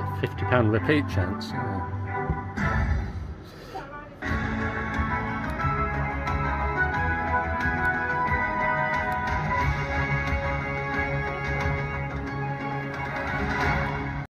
£50 repeat chance.